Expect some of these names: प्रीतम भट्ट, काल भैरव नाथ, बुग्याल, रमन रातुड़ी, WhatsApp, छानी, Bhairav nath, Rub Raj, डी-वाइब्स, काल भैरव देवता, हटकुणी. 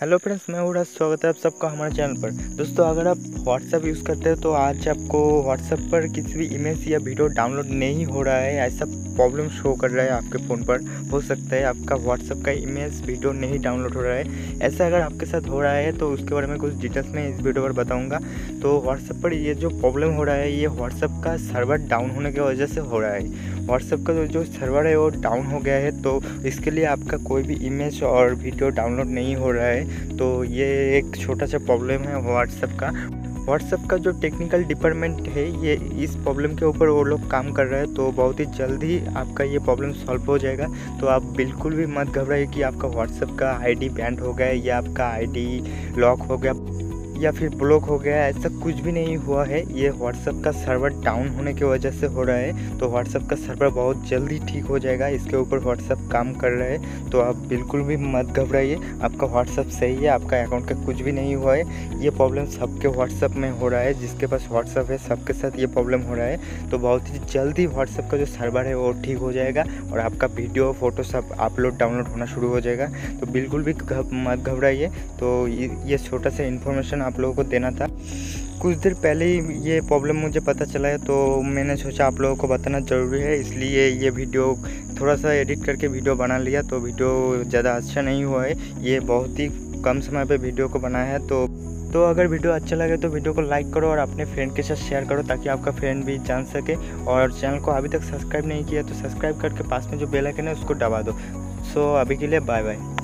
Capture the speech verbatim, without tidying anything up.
Hello friends, मैं हूं राज। स्वागत है आप सबका हमारे चैनल पर। दोस्तों, अगर आप व्हाट्सएप यूज़ करते हो तो आज आपको व्हाट्सएप पर किसी भी इमेज या वीडियो डाउनलोड नहीं हो रहा है, ऐसा प्रॉब्लम शो कर रहा है आपके फ़ोन पर। हो सकता है आपका व्हाट्सएप का इमेज वीडियो नहीं डाउनलोड हो रहा है। ऐसा अगर आपके साथ हो रहा है तो उसके बारे में कुछ डिटेल्स में इस वीडियो पर बताऊँगा। तो व्हाट्सएप पर ये जो प्रॉब्लम हो रहा है ये व्हाट्सएप का सर्वर डाउन होने की वजह से हो रहा है। व्हाट्सएप का जो सर्वर है वो डाउन हो गया है, तो इसके लिए आपका कोई भी इमेज और वीडियो डाउनलोड नहीं हो रहा है। तो ये एक छोटा सा प्रॉब्लम है व्हाट्सएप का। व्हाट्सएप का जो टेक्निकल डिपार्टमेंट है ये इस प्रॉब्लम के ऊपर वो लोग काम कर रहे हैं, तो बहुत ही जल्द ही आपका ये प्रॉब्लम सॉल्व हो जाएगा। तो आप बिल्कुल भी मत घबराइए कि आपका व्हाट्सएप का आईडी बैंड हो गया या आपका आईडी लॉक हो गया या फिर ब्लॉक हो गया, ऐसा कुछ भी नहीं हुआ है। ये व्हाट्सएप का सर्वर डाउन होने की वजह से हो रहा है। तो व्हाट्सएप का सर्वर बहुत जल्दी ठीक हो जाएगा, इसके ऊपर व्हाट्सएप काम कर रहा है। तो आप बिल्कुल भी मत घबराइए, आपका व्हाट्सएप सही है, आपका अकाउंट का कुछ भी नहीं हुआ है। ये प्रॉब्लम सबके व्हाट्सएप में हो रहा है, जिसके पास व्हाट्सएप है सबके साथ ये प्रॉब्लम हो रहा है। तो बहुत ही जल्दी व्हाट्सएप का जो सर्वर है वो ठीक हो जाएगा और आपका वीडियो फोटो सब अपलोड डाउनलोड होना शुरू हो जाएगा। तो बिल्कुल भी मत घबराइए। तो ये छोटा सा इन्फॉर्मेशन आप लोगों को देना था। कुछ देर पहले ही ये प्रॉब्लम मुझे पता चला है, तो मैंने सोचा आप लोगों को बताना ज़रूरी है, इसलिए ये वीडियो थोड़ा सा एडिट करके वीडियो बना लिया। तो वीडियो ज़्यादा अच्छा नहीं हुआ है, ये बहुत ही कम समय पे वीडियो को बनाया है। तो तो अगर वीडियो अच्छा लगे तो वीडियो को लाइक करो और अपने फ्रेंड के साथ शेयर करो, ताकि आपका फ्रेंड भी जान सके। और चैनल को अभी तक सब्सक्राइब नहीं किया तो सब्सक्राइब करके पास में जो बेल आइकन है उसको दबा दो। सो अभी के लिए बाय बाय।